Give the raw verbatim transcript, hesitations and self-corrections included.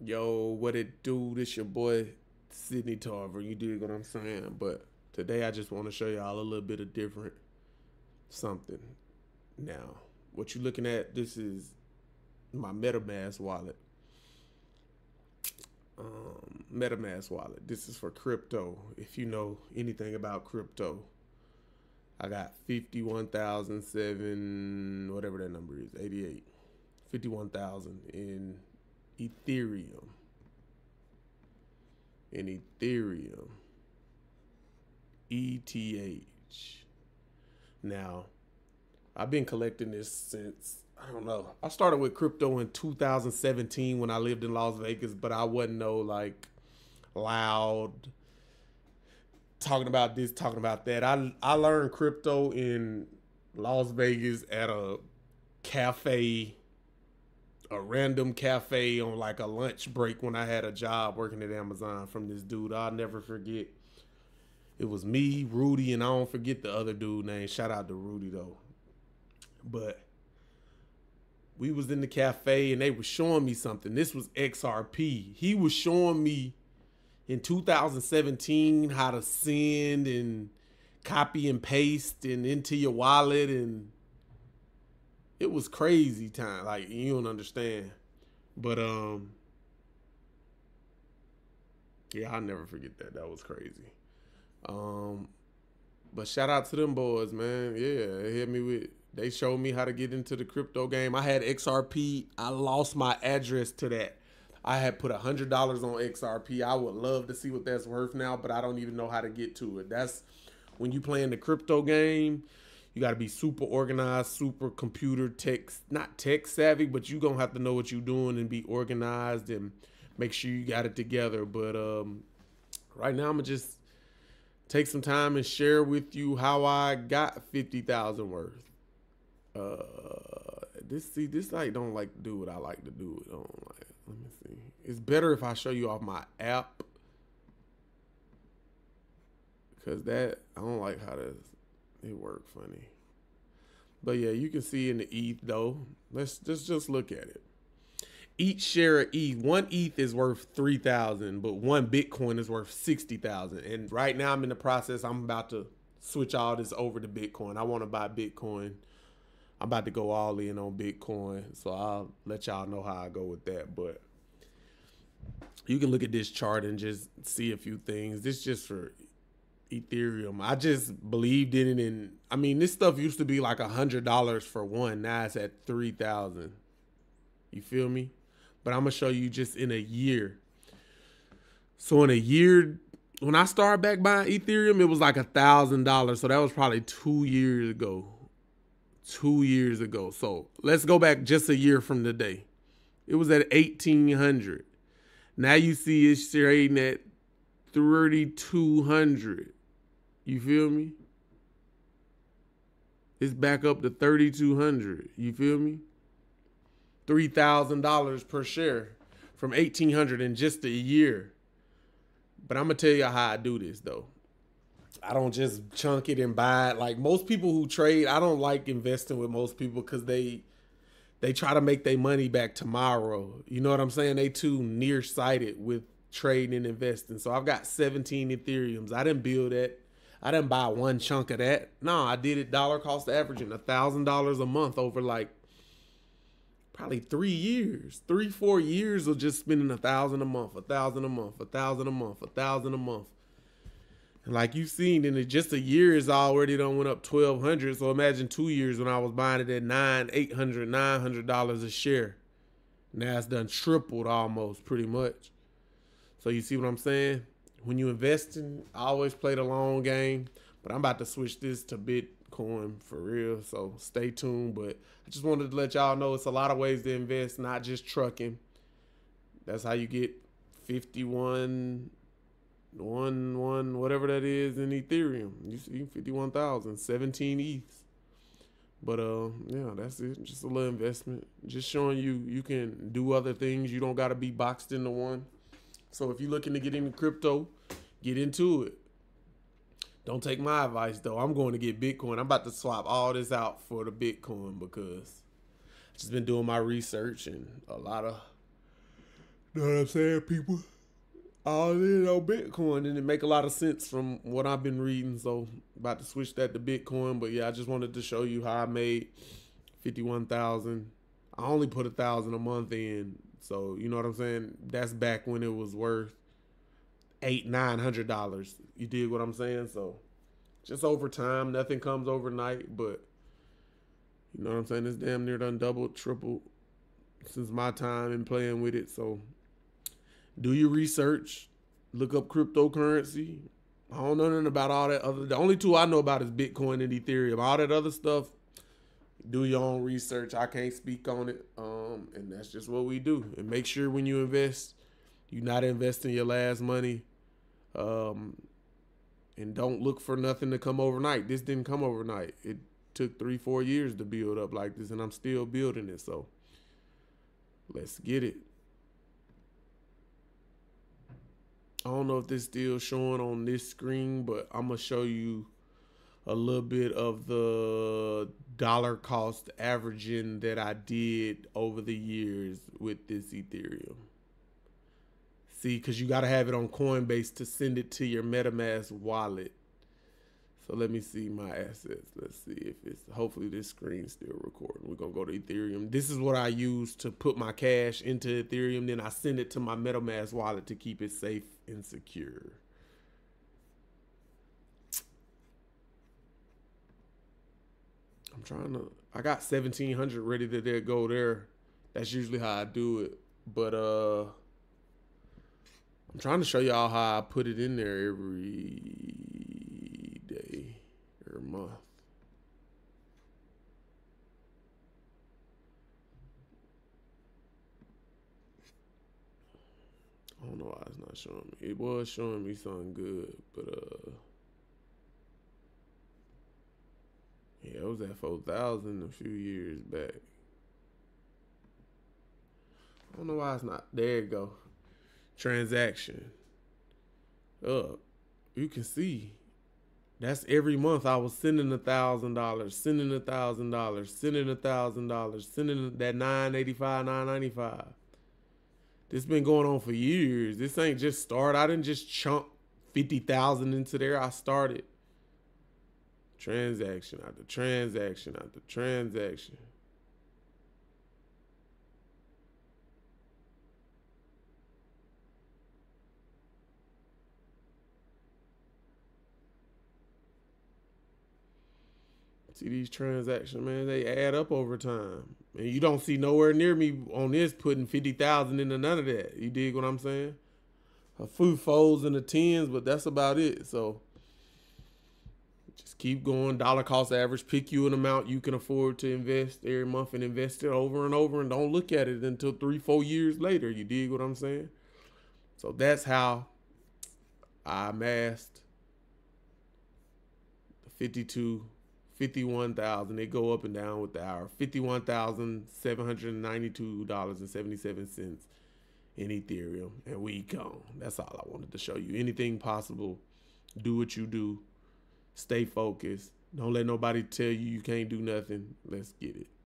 Yo, what it do? This your boy Sidney Tarver. You dig what I'm saying? But today I just want to show y'all a little bit of different something. Now, what you looking at? This is my MetaMask wallet. Um, MetaMask wallet. This is for crypto. If you know anything about crypto, I got fifty-one thousand seven, whatever that number is, eighty-eight, fifty-one thousand in Ethereum. In Ethereum. E T H. Now, I've been collecting this since, I don't know. I started with crypto in two thousand seventeen when I lived in Las Vegas, but I wasn't no like loud talking about this, talking about that. I, I learned crypto in Las Vegas at a cafe, a random cafe on like a lunch break when I had a job working at Amazon from this dude. I'll never forget. It was me, Rudy, and I don't forget the other dude name. Shout out to Rudy though. But we was in the cafe and they were showing me something. This was X R P. He was showing me in two thousand seventeen how to send and copy and paste and into your wallet, and it was crazy time. Like, you don't understand. But um yeah, I'll never forget that. That was crazy. Um but shout out to them boys, man. Yeah, they hit me with They showed me how to get into the crypto game. I had X R P. I lost my address to that. I had put one hundred dollars on X R P. I would love to see what that's worth now, but I don't even know how to get to it. That's when you playing the crypto game, you got to be super organized, super computer tech, not tech savvy, but you're going to have to know what you're doing and be organized and make sure you got it together. But um, right now I'm going to just take some time and share with you how I got fifty thousand worth. Uh, this see this like don't like to do what I like to do. It don't like. Let me see. It's better if I show you off my app, cause that I don't like how this it work funny. But yeah, you can see in the E T H though. Let's just just look at it. Each share of E T H, one E T H is worth three thousand, but one Bitcoin is worth sixty thousand. And right now I'm in the process. I'm about to switch all this over to Bitcoin. I want to buy Bitcoin. I'm about to go all in on Bitcoin, so I'll let y'all know how I go with that. But you can look at this chart and just see a few things. This is just for Ethereum. I just believed in it, and I mean, this stuff used to be like a hundred dollars for one. Now it's at three thousand. You feel me? But I'm gonna show you just in a year. So in a year, when I started back buying Ethereum, it was like a thousand dollars. So that was probably two years ago. Two years ago. So let's go back just a year from today. It was at eighteen hundred. Now you see it's trading at thirty-two hundred. You feel me? It's back up to thirty-two hundred. You feel me? three thousand dollars per share from eighteen hundred in just a year. But I'm going to tell you how I do this though. I don't just chunk it and buy it. Like most people who trade, I don't like investing with most people because they they try to make their money back tomorrow. You know what I'm saying? They too nearsighted with trading and investing. So I've got seventeen Ethereums. I didn't build that. I didn't buy one chunk of that. No, I did it dollar cost averaging, a thousand dollars a month over like probably three years, three, four years of just spending a thousand dollars a month, a thousand dollars a month, a thousand dollars a month, a thousand dollars a month. Like you've seen, in just a year is already done went up twelve hundred. So imagine two years when I was buying it at nine, eight hundred, nine hundred dollars a share. Now it's done tripled almost, pretty much. So you see what I'm saying? When you invest in, I always play the long game, but I'm about to switch this to Bitcoin for real. So stay tuned. But I just wanted to let y'all know it's a lot of ways to invest, not just trucking. That's how you get fifty-one. One, one, whatever that is in Ethereum. You see fifty-one thousand, seventeen E T Hs. But, uh, yeah, that's it. Just a little investment. Just showing you you can do other things. You don't got to be boxed into one. So if you're looking to get into crypto, get into it. Don't take my advice, though. I'm going to get Bitcoin. I'm about to swap all this out for the Bitcoin because I've just been doing my research and a lot of Know what I'm saying, people? All in on Bitcoin, and it make a lot of sense from what I've been reading. So about to switch that to Bitcoin, but yeah, I just wanted to show you how I made fifty-one thousand. I only put a thousand a month in, so you know what I'm saying. That's back when it was worth eight, nine hundred dollars. You dig what I'm saying? So just over time, nothing comes overnight, but you know what I'm saying. It's damn near done doubled, tripled since my time in playing with it. So do your research, look up cryptocurrency. I don't know nothing about all that other. The only two I know about is Bitcoin and Ethereum. All that other stuff, do your own research. I can't speak on it. Um, and that's just what we do. And make sure when you invest, you're not investing your last money. Um, and don't look for nothing to come overnight. This didn't come overnight. It took three, four years to build up like this, and I'm still building it. So let's get it. I don't know if this is still showing on this screen, but I'm going to show you a little bit of the dollar cost averaging that I did over the years with this Ethereum. See, because you got to have it on Coinbase to send it to your MetaMask wallet. So let me see my assets. Let's see if it's, hopefully this screen's still recording. We're going to go to Ethereum. This is what I use to put my cash into Ethereum. Then I send it to my MetaMask wallet to keep it safe and secure. I'm trying to, I got seventeen hundred ready to go there. That's usually how I do it. But uh, I'm trying to show y'all how I put it in there every day or month. I don't know why it's not showing me. It was showing me something good, but uh yeah, it was at four thousand a few years back. I don't know why it's not. There you go. Transaction up. You can see that's every month I was sending a thousand dollars, sending a thousand dollars, sending a thousand dollars, sending that nine eighty-five, nine ninety-five. This been going on for years. This ain't just start. I didn't just chunk fifty thousand into there. I started transaction after transaction after transaction. See these transactions, man, they add up over time. And you don't see nowhere near me on this putting fifty thousand into none of that. You dig what I'm saying? A few folds in the tens, but that's about it. So just keep going. Dollar cost average. Pick you an amount you can afford to invest every month and invest it over and over. And don't look at it until three, four years later. You dig what I'm saying? So that's how I amassed the fifty-two fifty-one thousand. They go up and down with the hour. fifty-one thousand seven hundred ninety-two dollars and seventy-seven cents in Ethereum. And we gone. That's all I wanted to show you. Anything possible. Do what you do. Stay focused. Don't let nobody tell you you can't do nothing. Let's get it.